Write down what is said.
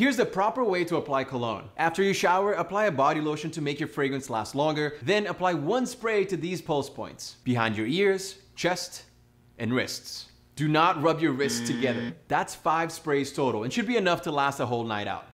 Here's the proper way to apply cologne. After you shower, apply a body lotion to make your fragrance last longer, then apply one spray to these pulse points, behind your ears, chest, and wrists. Do not rub your wrists together. That's 5 sprays total and should be enough to last a whole night out.